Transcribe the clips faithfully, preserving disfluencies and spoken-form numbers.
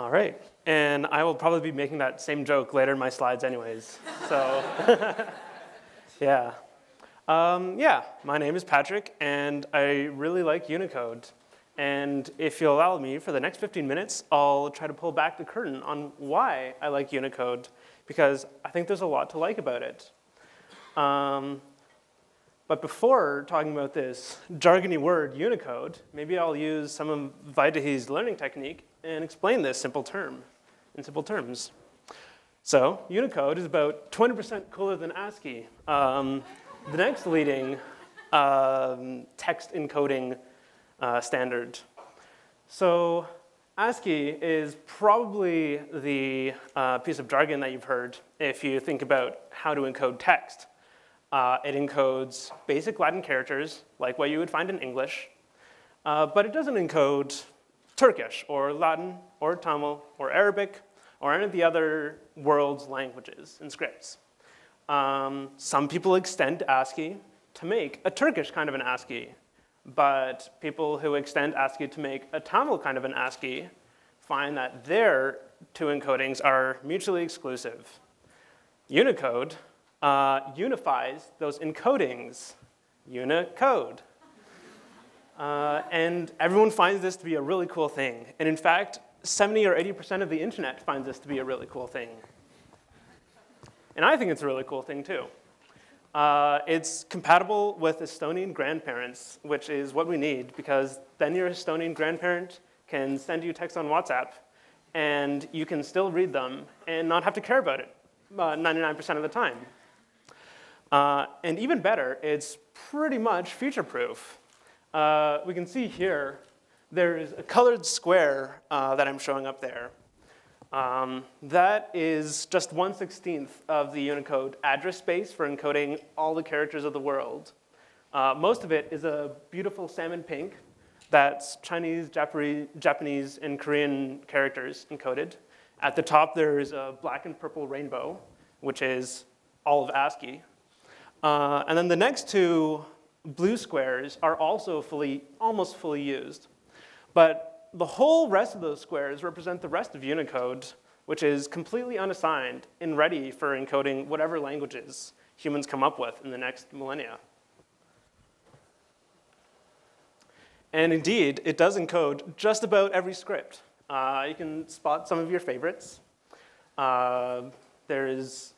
All right. And I will probably be making that same joke later in my slides anyways. So yeah. Um, yeah, my name is Patrick, and I really like Unicode. And if you'll allow me, for the next fifteen minutes, I'll try to pull back the curtain on why I like Unicode, because I think there's a lot to like about it. Um, but before talking about this jargony word, Unicode, maybe I'll use some of Vaidehi's learning technique and explain this simple term in simple terms. So Unicode is about twenty percent cooler than ASCII. Um, The next leading um, text encoding uh, standard. So ASCII is probably the uh, piece of jargon that you've heard if you think about how to encode text. Uh, it encodes basic Latin characters, like what you would find in English, uh, but it doesn't encode Turkish or Latin or Tamil or Arabic or any of the other world's languages and scripts. Um, some people extend ASCII to make a Turkish kind of an ASCII, but people who extend ASCII to make a Tamil kind of an ASCII find that their two encodings are mutually exclusive. Unicode uh, unifies those encodings. Unicode. Uh, and everyone finds this to be a really cool thing. And in fact, seventy or eighty percent of the internet finds this to be a really cool thing. And I think it's a really cool thing, too. Uh, it's compatible with Estonian grandparents, which is what we need, because then your Estonian grandparent can send you text on WhatsApp, and you can still read them and not have to care about it ninety-nine percent of the time. Uh, and even better, it's pretty much future-proof. Uh, we can see here, there is a colored square uh, that I'm showing up there. Um, that is just one sixteenth of the Unicode address space for encoding all the characters of the world. Uh, most of it is a beautiful salmon pink that's Chinese, Japanese, Japanese, and Korean characters encoded. At the top, there is a black and purple rainbow, which is all of ASCII. Uh, and then the next two blue squares are also fully, almost fully used. But the whole rest of those squares represent the rest of Unicode, which is completely unassigned and ready for encoding whatever languages humans come up with in the next millennia. And indeed, it does encode just about every script. Uh, you can spot some of your favorites. Uh, there is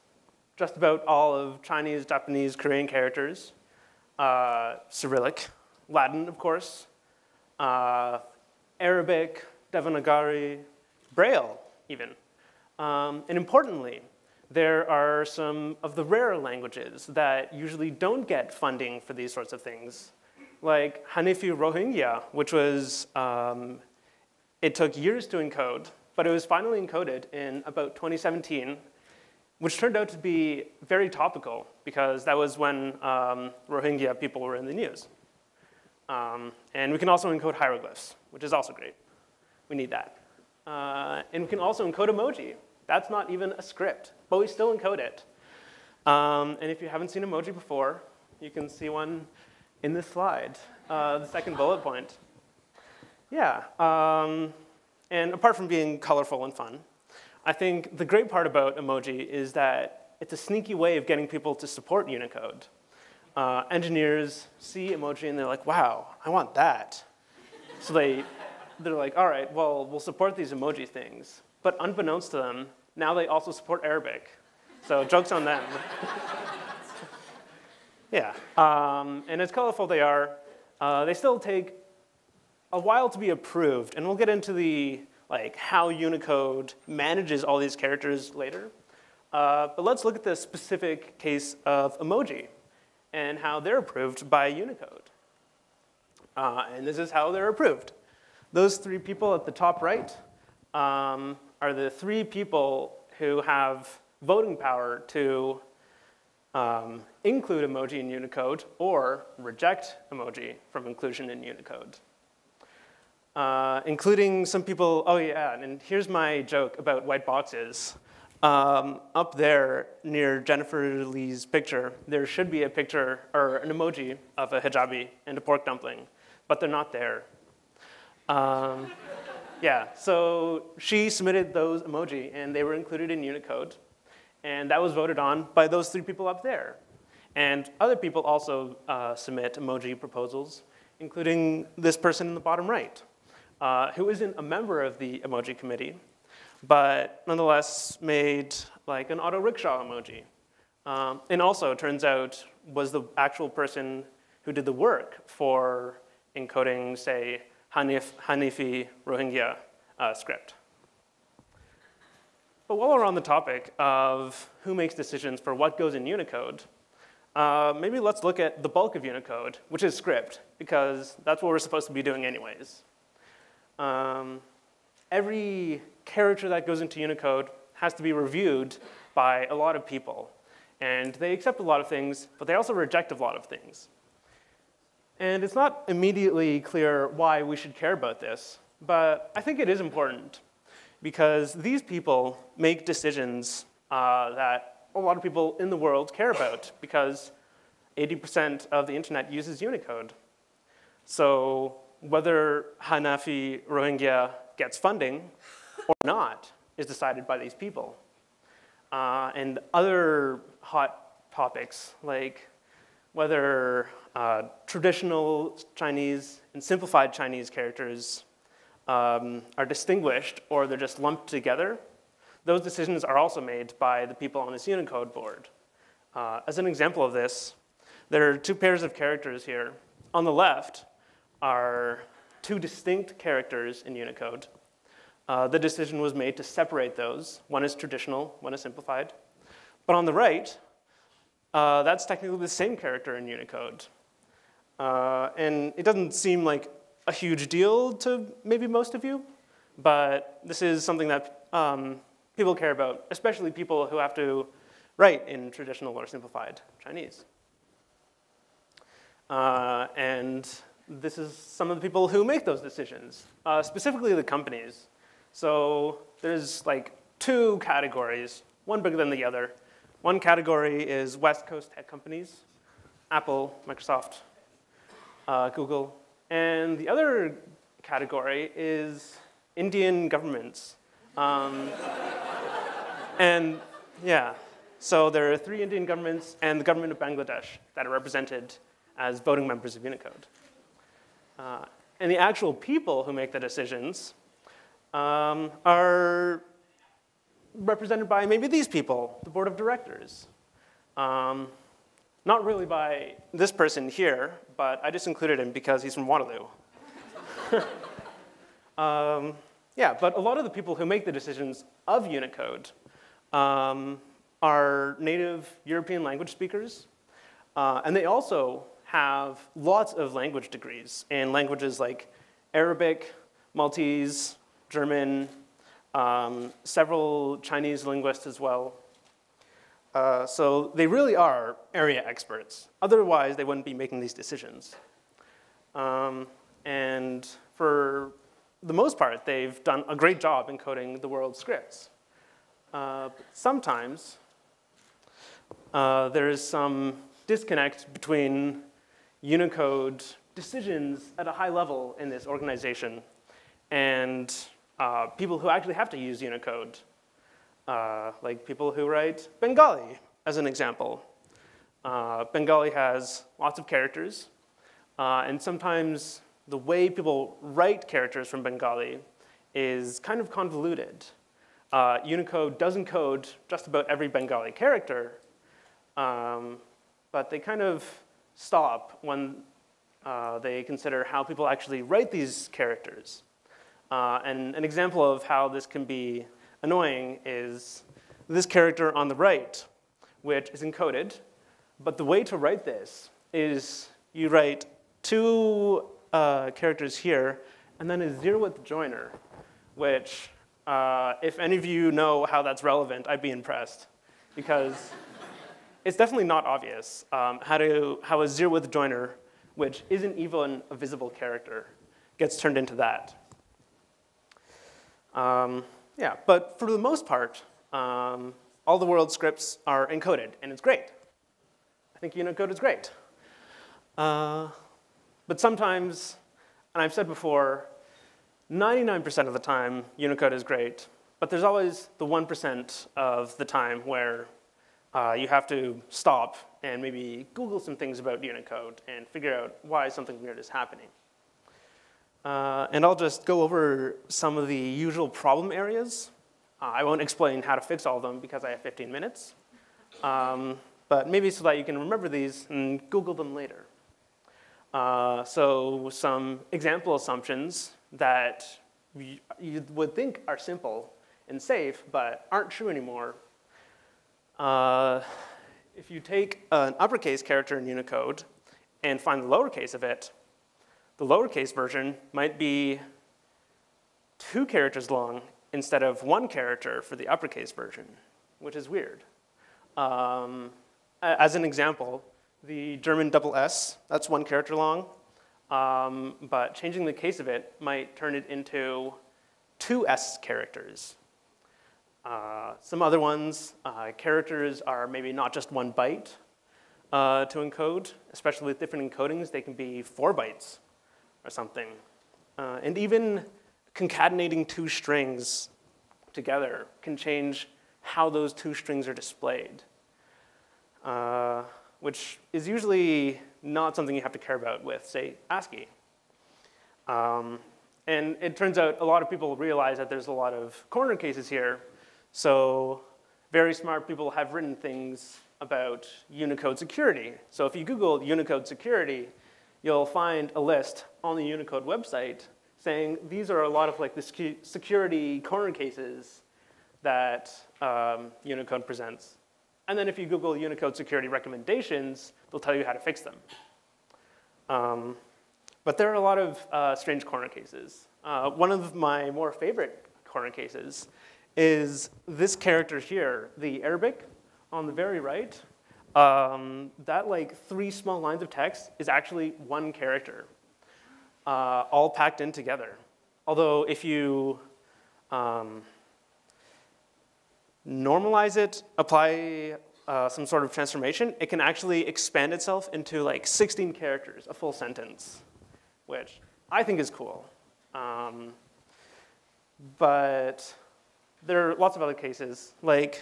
just about all of Chinese, Japanese, Korean characters, uh, Cyrillic, Latin, of course, uh, Arabic, Devanagari, Braille, even. Um, and importantly, there are some of the rarer languages that usually don't get funding for these sorts of things, like Hanifi Rohingya, which was, um, it took years to encode, but it was finally encoded in about twenty seventeen, which turned out to be very topical, because that was when um, Rohingya people were in the news. Um, and we can also encode hieroglyphs, which is also great. We need that. Uh, and we can also encode emoji. That's not even a script, but we still encode it. Um, and if you haven't seen emoji before, you can see one in this slide, uh, the second bullet point. Yeah, um, and apart from being colorful and fun, I think the great part about emoji is that it's a sneaky way of getting people to support Unicode. Uh, engineers see emoji and they're like, wow, I want that. So they, they're like, all right, well, we'll support these emoji things. But unbeknownst to them, now they also support Arabic. So joke's on them. Yeah, um, and as colorful they are, uh, they still take a while to be approved. And we'll get into the like how Unicode manages all these characters later. Uh, but let's look at the specific case of emoji and how they're approved by Unicode. Uh, and this is how they're approved. Those three people at the top right um, are the three people who have voting power to um, include emoji in Unicode or reject emoji from inclusion in Unicode. Uh, including some people, oh yeah, and here's my joke about white boxes. Um, up there near Jennifer Lee's picture, there should be a picture or an emoji of a hijabi and a pork dumpling, but they're not there. Um, Yeah, so she submitted those emoji, and they were included in Unicode. And that was voted on by those three people up there. And other people also uh, submit emoji proposals, including this person in the bottom right, uh, who isn't a member of the emoji committee, but nonetheless made like an auto rickshaw emoji. Um, and also, it turns out, was the actual person who did the work for encoding, say, Hanif, Hanifi Rohingya uh, script. But while we're on the topic of who makes decisions for what goes in Unicode, uh, maybe let's look at the bulk of Unicode, which is script, because that's what we're supposed to be doing anyways. Um, every character that goes into Unicode has to be reviewed by a lot of people. And they accept a lot of things, but they also reject a lot of things. And it's not immediately clear why we should care about this, but I think it is important, because these people make decisions uh, that a lot of people in the world care about, because eighty percent of the internet uses Unicode. So whether Hanifi Rohingya gets funding or not is decided by these people. Uh, and other hot topics, like whether uh, traditional Chinese and simplified Chinese characters um, are distinguished or they're just lumped together, those decisions are also made by the people on this Unicode board. Uh, as an example of this, there are two pairs of characters here. On the left are two distinct characters in Unicode. Uh, the decision was made to separate those. One is traditional, one is simplified. But on the right, uh, that's technically the same character in Unicode. Uh, and it doesn't seem like a huge deal to maybe most of you, but this is something that um, people care about, especially people who have to write in traditional or simplified Chinese. Uh, and this is some of the people who make those decisions, uh, specifically the companies. So there's like two categories, one bigger than the other. One category is West Coast tech companies, Apple, Microsoft, uh, Google. And the other category is Indian governments. Um, and yeah, so there are three Indian governments and the government of Bangladesh that are represented as voting members of Unicode. Uh, and the actual people who make the decisions Um, are represented by maybe these people, the board of directors. Um, not really by this person here, but I just included him because he's from Waterloo. um, yeah, but a lot of the people who make the decisions of Unicode um, are native European language speakers, uh, and they also have lots of language degrees in languages like Arabic, Maltese, German, um, several Chinese linguists as well. Uh, so they really are area experts. Otherwise, they wouldn't be making these decisions. Um, and for the most part, they've done a great job encoding the world's scripts. Uh, but sometimes uh, there is some disconnect between Unicode decisions at a high level in this organization and Uh, people who actually have to use Unicode, uh, like people who write Bengali, as an example. Uh, Bengali has lots of characters, uh, and sometimes the way people write characters from Bengali is kind of convoluted. Uh, Unicode does encode just about every Bengali character, um, but they kind of stop when uh, they consider how people actually write these characters. Uh, and an example of how this can be annoying is this character on the right, which is encoded. But the way to write this is you write two uh, characters here, and then a zeroth joiner, which uh, if any of you know how that's relevant, I'd be impressed. Because it's definitely not obvious um, how, to, how a zeroth joiner, which isn't even a visible character, gets turned into that. Um, yeah, but for the most part, um, all the world's scripts are encoded, and it's great. I think Unicode is great. Uh, but sometimes, and I've said before, ninety-nine percent of the time, Unicode is great, but there's always the one percent of the time where uh, you have to stop and maybe Google some things about Unicode and figure out why something weird is happening. Uh, and I'll just go over some of the usual problem areas. Uh, I won't explain how to fix all of them because I have fifteen minutes. Um, but maybe so that you can remember these and Google them later. Uh, so some example assumptions that you, you would think are simple and safe, but aren't true anymore. Uh, if you take an uppercase character in Unicode and find the lowercase of it, the lowercase version might be two characters long instead of one character for the uppercase version, which is weird. Um, as an example, the German double S, that's one character long, um, but changing the case of it might turn it into two S characters. Uh, some other ones, uh, characters are maybe not just one byte uh, to encode, especially with different encodings, they can be four bytes or something. Uh, and even concatenating two strings together can change how those two strings are displayed, uh, which is usually not something you have to care about with, say, ASCII. Um, and it turns out a lot of people realize that there's a lot of corner cases here, so very smart people have written things about Unicode security. So if you Google Unicode security, you'll find a list on the Unicode website saying these are a lot of like the security corner cases that um, Unicode presents. And then if you Google Unicode security recommendations, they'll tell you how to fix them. Um, but there are a lot of uh, strange corner cases. Uh, one of my more favorite corner cases is this character here, the Arabic on the very right. Um, that like three small lines of text is actually one character, uh, all packed in together. Although if you um, normalize it, apply uh, some sort of transformation, it can actually expand itself into like sixteen characters, a full sentence, which I think is cool. Um, but there are lots of other cases. Like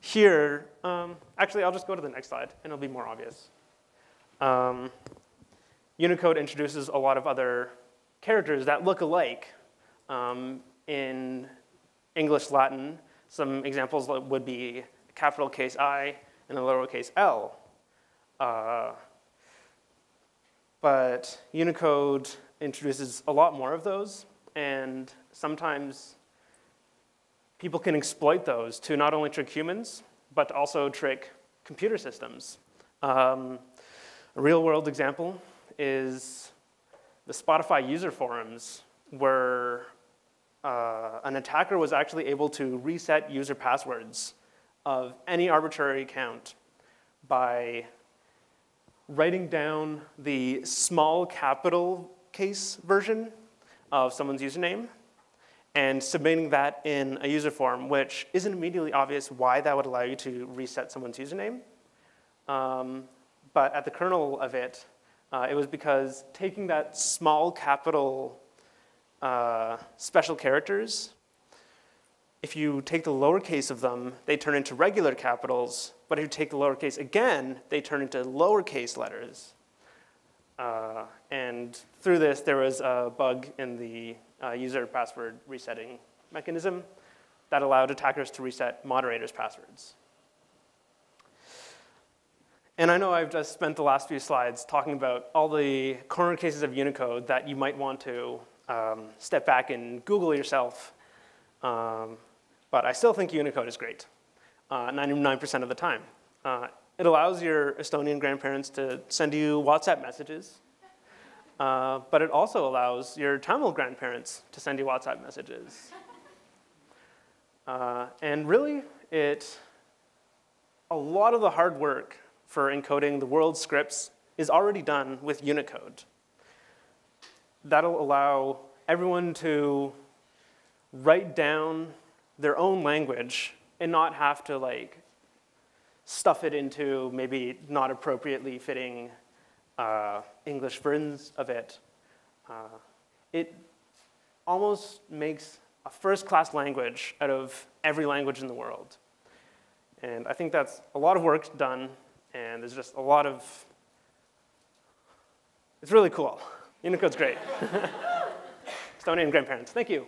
here, um, actually I'll just go to the next slide and it'll be more obvious. Um, Unicode introduces a lot of other characters that look alike um, in English, Latin. Some examples would be a capital case I and a lowercase l. Uh, but Unicode introduces a lot more of those, and sometimes people can exploit those to not only trick humans, but also trick computer systems. Um, a real-world example is the Spotify user forums where Uh, an attacker was actually able to reset user passwords of any arbitrary account by writing down the small capital case version of someone's username and submitting that in a user form, which isn't immediately obvious why that would allow you to reset someone's username. Um, but at the kernel of it, uh, it was because taking that small capital Uh, special characters, if you take the lowercase of them, they turn into regular capitals, but if you take the lowercase again, they turn into lowercase letters. Uh, and through this, there was a bug in the uh, user password resetting mechanism that allowed attackers to reset moderators' passwords. And I know I've just spent the last few slides talking about all the corner cases of Unicode that you might want to Um, step back and Google yourself. Um, but I still think Unicode is great, ninety-nine percent of the time. Uh, it allows your Estonian grandparents to send you WhatsApp messages, uh, but it also allows your Tamil grandparents to send you WhatsApp messages. Uh, and really, it, a lot of the hard work for encoding the world's scripts is already done with Unicode. That'll allow everyone to write down their own language and not have to like stuff it into maybe not appropriately fitting uh, English versions of it. Uh, it almost makes a first-class language out of every language in the world. And I think that's a lot of work done, and there's just a lot of, it's really cool. Unicode's great. Estonian grandparents, thank you.